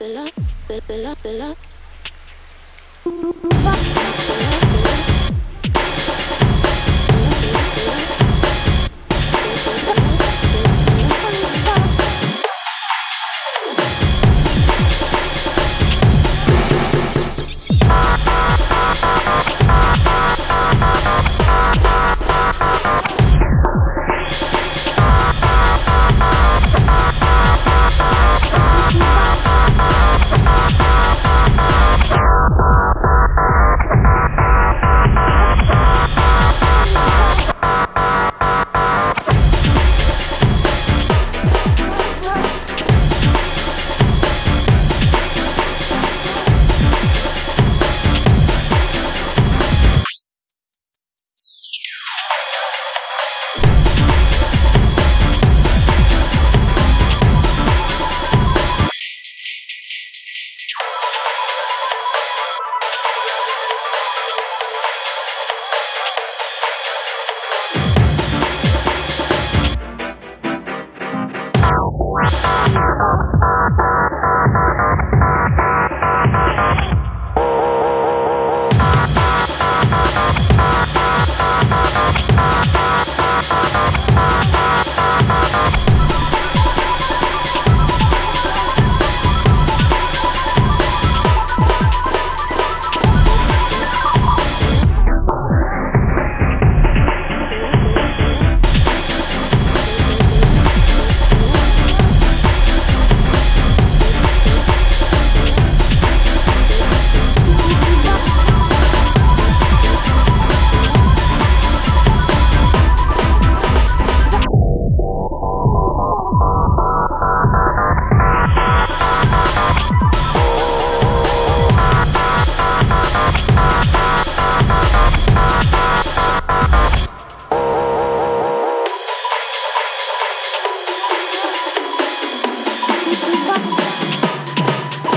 the love, the love, the love.